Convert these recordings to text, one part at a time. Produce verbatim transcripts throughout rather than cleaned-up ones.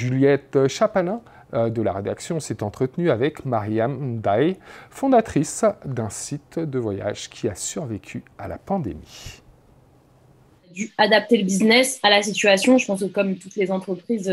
Juliette Chapalin de la rédaction s'est entretenue avec Mariam N'Diaye, fondatrice d'un site de voyage qui a survécu à la pandémie. Dû adapter le business à la situation. Je pense que comme toutes les entreprises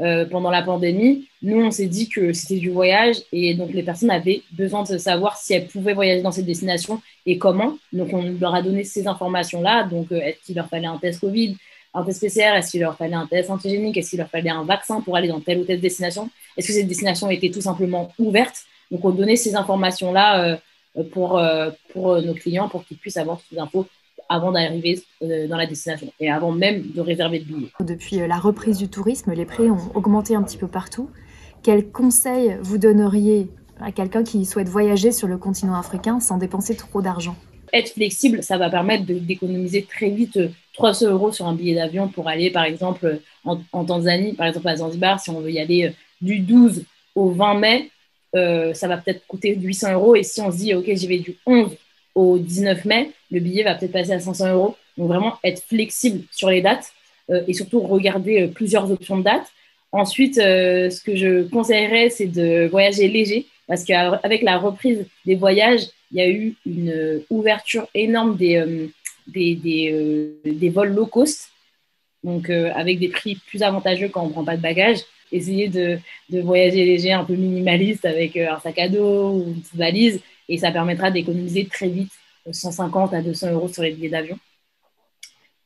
euh, pendant la pandémie, nous, on s'est dit que c'était du voyage et donc les personnes avaient besoin de savoir si elles pouvaient voyager dans cette destination et comment. Donc, on leur a donné ces informations-là. Donc, euh, est-ce qu'il leur fallait un test Covid, un test P C R, est-ce qu'il leur fallait un test antigénique, est-ce qu'il leur fallait un vaccin pour aller dans telle ou telle destination, est-ce que cette destination était tout simplement ouverte. Donc, on donnait ces informations-là euh, pour, euh, pour nos clients pour qu'ils puissent avoir toutes les infos avant d'arriver dans la destination et avant même de réserver le billet. Depuis la reprise du tourisme, les prix ont augmenté un petit peu partout. Quels conseils vous donneriez à quelqu'un qui souhaite voyager sur le continent africain sans dépenser trop d'argent? Être flexible, ça va permettre d'économiser très vite trois cents euros sur un billet d'avion pour aller, par exemple, en, en Tanzanie, par exemple à Zanzibar, si on veut y aller du douze au vingt mai, euh, ça va peut-être coûter huit cents euros. Et si on se dit, OK, j'y vais du onze au dix-neuf mai, le billet va peut-être passer à cinq cents euros. Donc vraiment être flexible sur les dates euh, et surtout regarder euh, plusieurs options de dates. Ensuite, euh, ce que je conseillerais, c'est de voyager léger parce qu'avec la reprise des voyages, il y a eu une euh, ouverture énorme des, euh, des, des, euh, des vols low cost, donc euh, avec des prix plus avantageux quand on ne prend pas de bagages. Essayez de, de voyager léger, un peu minimaliste avec euh, un sac à dos ou une petite valise. Et ça permettra d'économiser très vite cent cinquante à deux cents euros sur les billets d'avion.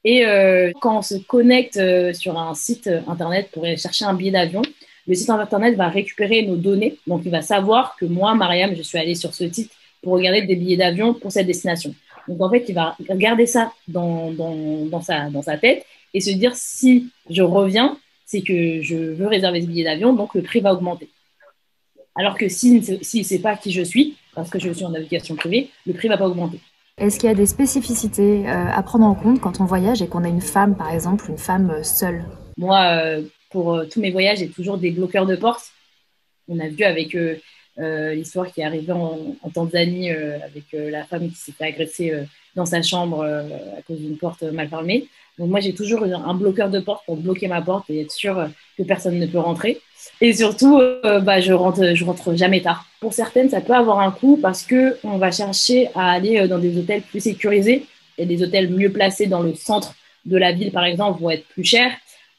Et euh, quand on se connecte euh, sur un site internet pour chercher un billet d'avion, le site internet va récupérer nos données. Donc, il va savoir que moi, Mariam, je suis allée sur ce site pour regarder des billets d'avion pour cette destination. Donc, en fait, il va garder ça dans, dans, dans, sa, dans sa tête et se dire, si je reviens, c'est que je veux réserver ce billet d'avion, donc le prix va augmenter. Alors que s'il ne sait pas qui je suis, parce que je suis en navigation privée, le prix ne va pas augmenter. Est-ce qu'il y a des spécificités à prendre en compte quand on voyage et qu'on a une femme, par exemple, une femme seule? Moi, pour tous mes voyages, j'ai toujours des bloqueurs de porte. On a vu avec euh, l'histoire qui est arrivée en, en Tanzanie, euh, avec euh, la femme qui s'est fait agresser euh, dans sa chambre euh, à cause d'une porte mal fermée. Donc moi, j'ai toujours un bloqueur de porte pour bloquer ma porte et être sûre que personne ne peut rentrer. Et surtout, euh, bah, je rentre, je rentre jamais tard. Pour certaines, ça peut avoir un coût parce qu'on va chercher à aller dans des hôtels plus sécurisés. Et des hôtels mieux placés dans le centre de la ville, par exemple, vont être plus chers.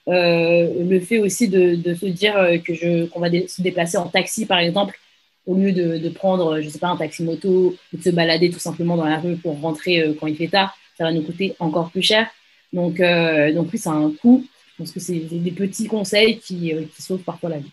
Euh, le fait aussi de, de se dire que je, qu'on va dé- se déplacer en taxi, par exemple, au lieu de, de prendre, je sais pas, un taxi moto ou de se balader tout simplement dans la rue pour rentrer euh, quand il fait tard, ça va nous coûter encore plus cher. Donc, euh, donc oui, ça a un coût. Je pense que c'est des petits conseils qui, euh, qui sauvent parfois la vie.